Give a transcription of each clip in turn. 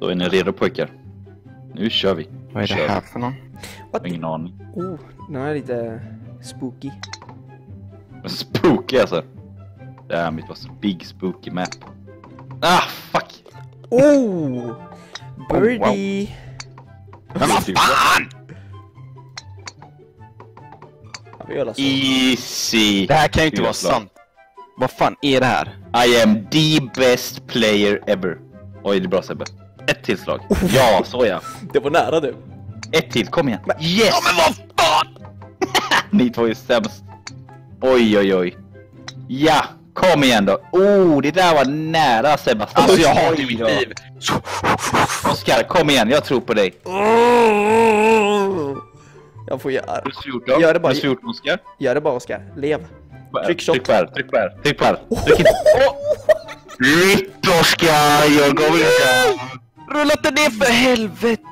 Då är ni redo, pojkar. Nu kör vi. Vad är det här för någon? Ingen aning. Oh, den här är lite spooky. Spooky alltså. Det här mitt var så big spooky map. Ah, fuck! Oh! Birdie! Oh, wow. Men vad fan! Easy! Det här kan ju inte vara sant. Vad fan är det här? I am the best player ever. Oj, det är bra, Sebbe. Ett tillslag. Ja, så ja. Det var nära du. Ett till, kom igen. Men, yes! Ja, men vad fan! Ni två är sämst. Oj, oj, oj. Ja, kom igen då. Oh, det där var nära, Sebastian. Alltså, jag har ju mitt liv. Oskar, kom igen, jag tror på dig. Jag får göra. Gör det bara. Gör det bara, Oskar. Lev. Tryck på här. Rytt, Oskar. Jag går vidare. Rulla inte ner för helvete.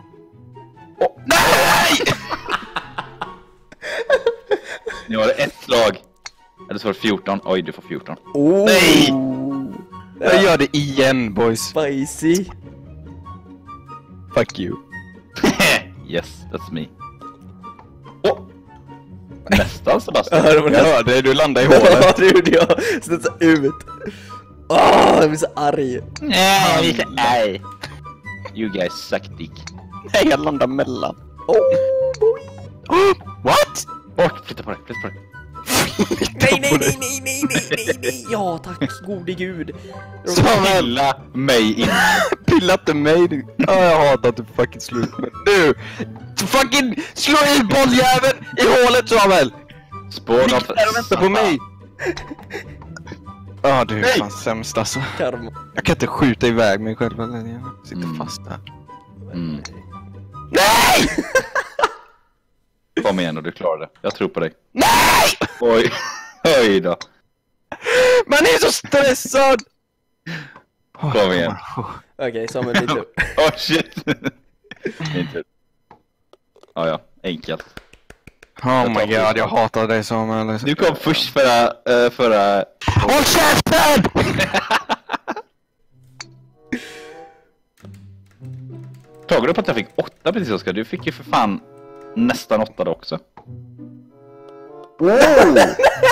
Oh, nej! Nu har det ett slag. Eller så var det 14. Oj, du får 14. Oh. Nej! Jag gör det igen, boys. Spicy. Fuck you. Yes, that's me. Oh. Nästan, Sebastian. Jag hörde, du landade i hålet. Ja, det gjorde jag. Snitsa ut. Åh, jag blir så arg. Nej, jag blir så arg. You guys suck dick. Nej, jag landade mellan. Oh, boy. What? Bort, flytta på det. Nej. Ja, tack gode gud. Pilla mig in. Pilla inte mig. Ja, jag hatar att du fucking slut. Nu, fucking slå i bolljäveln i hålet, Samuel. Spåna på mig. Ja, du är fan sämst alltså. Jag kan inte skjuta iväg mig själv. Jag sitter fast där. Nej! Kom igen och du klarar det. Jag tror på dig. Nej! Oj. Oj då. Man är så stressad. Kom igen. Okej, Samuel, din tur. Åh, shit. Min tur. Ja, enkelt. Oh my god, jag hatar dig, Samuel. Du kom först förra... Håll käften! Tog du på att jag fick 8 precis, Oskar? Du fick ju för fan... Nästan 8 också. Wow!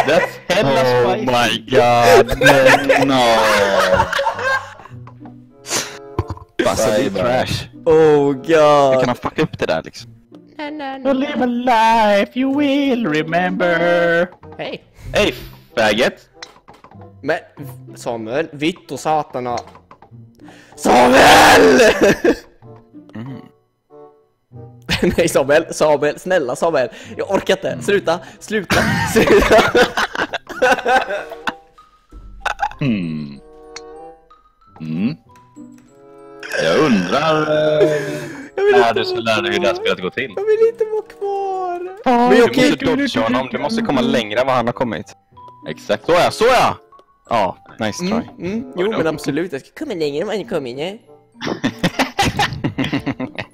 That's hella spicy. Oh my god. No. Passa det trash. Oh god. Jag kan ha fuckat upp det där liksom. No. Live a life you will remember. Hej. Hej, faggot. Men Samuel, vitt och satana. Samuel! Nej, Samuel, snälla Samuel. Jag orkar inte, sluta. Jag undrar när du ska lära dig hur det här spelet går till. Jag vill inte vara kvar. Du måste komma längre än vad han har kommit. Exakt, så ja. Ja, nice try. Jo, men absolut, jag ska komma längre än vad han kommer in.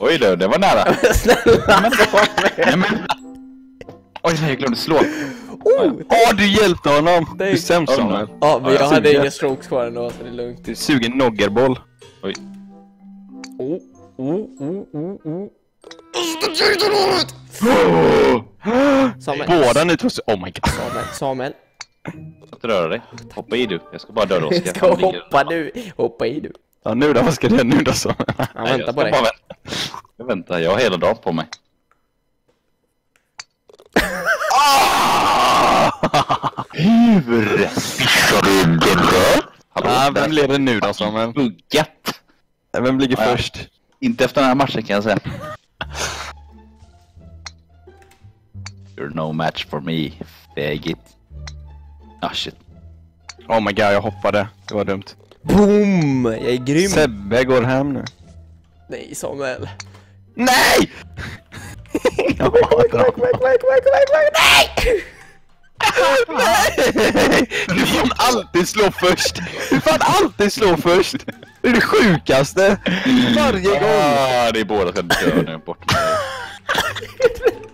Oj då, det var nära. Snälla. Men det var med. Oj, jag glömde slå. Du hjälpte honom. Du är sämst, Samuel. Ja, men jag hade inga strokes kvar ändå, så det är lugnt. Du suger noggerboll. Oj. Samuel. Båda nu tror jag. Oh my god. Samuel. Rör dig. Hoppa i du. Jag ska bara döda Oskar. Jag ska hoppa nu. Hoppa i du. Ja, nu då, vad ska det nu då, så? Jag väntar på dig. Jag väntar, jag har hela dagen på mig. Hur fixar du den där? Vem lever nu då, Samuel? Buggat. Vem ligger först? Inte efter den här matchen, kan jag säga. You're no match for me, faggot. Ah, shit. Oh my god, jag hoppade. Det var dumt. Boom! Jag är grym. Sebbe går hem nu. Nej, Samuel. Nej! Väck! Nej! Nej! Du fan alltid slå först! Det är det sjukaste! Varje gång! Ja, det är båda som dör nu.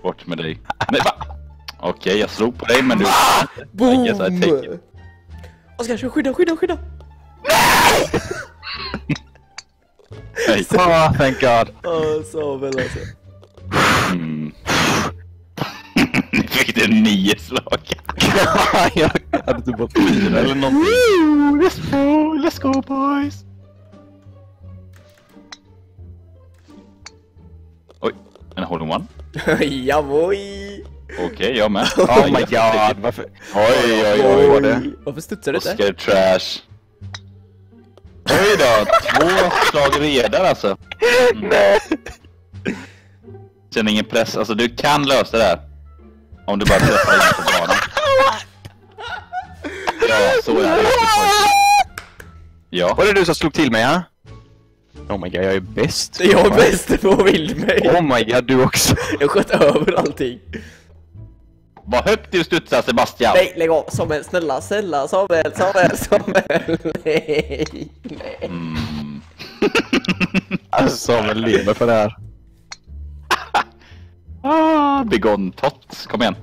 Bort med dig. Nej, va? Okej, jag slog på dig, men du... Boom! Oskar, skydda! Nej! Oh, thank God. Oh, Samuel alltså. Fick det 9 slag. Jag hade typ bara 4 eller någonting. Let's go boys. Oj, en holding one. Ja boy. Okej, jag med. Oh my god, varför? Oj, vad det? Varför studsar du där? Oscar trash. Oj då, 2 slag redan alltså. Nej. Känner ingen press, alltså du kan lösa det här. Om du bara träffar in på banan. Ja, så är det. Ja. Var det du som slog till mig, ja? Oh my god, jag är bäst. Jag är bäst på att vill mig. Oh my god, du också. Jag sköt över allting. Vad högt du studsar, Sebastian. Nej, lägg av. Samuel, snälla, snälla. Samuel. Nej. Mm. Alltså, Samuel lever för det här. Begånn, tott. Kom igen.